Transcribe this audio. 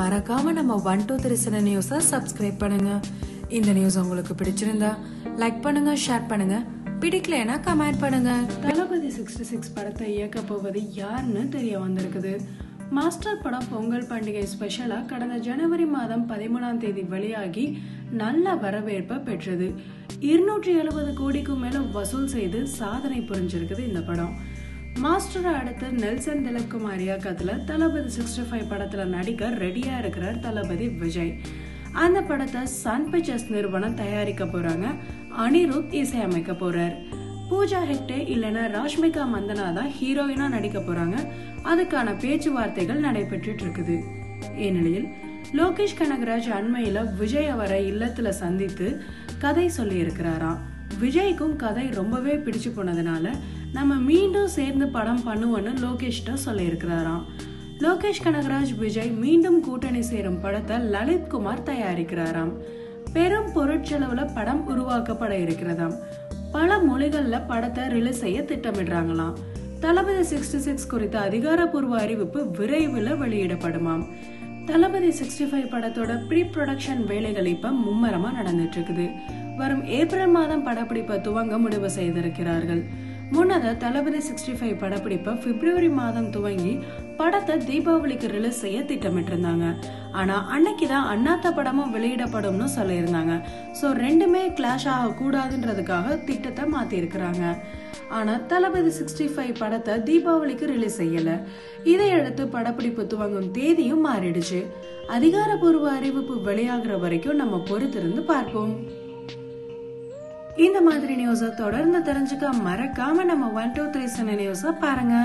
மறக்காம நம்ம 123 சின்ன நியூஸை சப்ஸ்கிரைப் பண்ணுங்க. இந்த நியூஸ் உங்களுக்கு பிடிச்சிருந்தா லைக் பண்ணுங்க, ஷேர் பண்ணுங்க. பிடிக்கலனா கமெண்ட் பண்ணுங்க. தளபதி 66 படத்தை இயக்க போவது யாருன்னு தெரிய வந்திருக்குது. மாஸ்டர் படம் பொங்கல் பண்டிகை ஸ்பெஷலா கடந்த ஜனவரி மாதம் 13ஆம் தேதி வெளியாகி நல்ல வரவேற்பை பெற்றது. 270 கோடிக்கும் மேல வசூல் செய்து சாதனை புரிஞ்சிருக்குது இந்த படம். மாஸ்டரை அடுத்து நெல்சன் திலக்குமார் இயக்கத்துல தளபதி 65 படத்துல நடிக்க ரெடியா இருக்கிறார் தளபதி விஜய். அந்த படத்தை சன் பிக்சர்ஸ் நிறுவனம் தயாரிக்க போறாங்க. அனிருத் இசையமைக்க போறார். பூஜா ஹெக்டே இல்லைன்னா ராஷ்மிகா மந்தனா தான் ஹீரோயினா நடிக்க போறாங்க. அதுக்கான பேச்சுவார்த்தைகள் நடைபெற்றுட்டு இருக்குது. இந்நிலையில் லோகேஷ் கனகராஜ் அண்மையில விஜய் அவரை இல்லத்துல சந்தித்து கதை சொல்லி இருக்கிறாராம். விஜய்க்கும் கதை ரொம்பவே பிடிச்சு போனதுனால நம்ம மீண்டும் சேர்ந்து படம் பண்ணுவோன்னு லோகேஷ்ட சொல்லியிருக்கிறாராம். லோகேஷ் கனகராஜ் விஜய் மீண்டும் கூட்டணி சேரும் படத்தை லலித் குமார் தயாரிக்கிறாராம். பெரும் பொருட்செலவுல படம் உருவாக்கப்பட இருக்கிறதாம். பல மொழிகள்ல படத்தை ரிலீஸ் செய்ய திட்டமிடுறாங்களாம். தளபதி 66 குறித்த அதிகாரப்பூர்வ அறிவிப்பு விரைவில் வெளியிடப்படுமாம். தளபதி 65 படத்தோட ப்ரீ ப்ரொடக்ஷன் வேலைகள் இப்ப மும்மரமா நடந்துட்டு இருக்குது. வரும் ஏப்ரல் மாதம் படப்பிடிப்பை துவங்க முடிவு செய்திருக்கிறார்கள். முன்னதா தளபதி 65 படப்பிடிப்பை பிப்ரவரி மாதம் துவங்கி படத்தை தீபாவளிக்கு ரிலீஸ் செய்ய திட்டமிட்டிருந்தாங்க. ஆனா அன்னைக்குதான் அண்ணாத்த படமும் வெளியிடப்படும்னு சொல்லியிருந்தாங்க. சோ ரெண்டுமே கிளாஷ் ஆக கூடாதுன்றதுக்காக திட்டத்தை மாத்தி இருக்கிறாங்க. ஆனா தளபதி 65 படத்தை தீபாவளிக்கு ரிலீஸ் செய்யல. இதையடுத்து படப்பிடிப்பு துவங்கும் தேதியும் மாறிடுச்சு. அதிகாரப்பூர்வ அறிவிப்பு வெளியாகிற வரைக்கும் நம்ம பொறுத்திருந்து பார்ப்போம். இந்த மாதிரி நியூஸை தொடர்ந்து தெரிஞ்சுக்க மறக்காம நம்ம 123 சின்ன நியூஸை பாருங்க.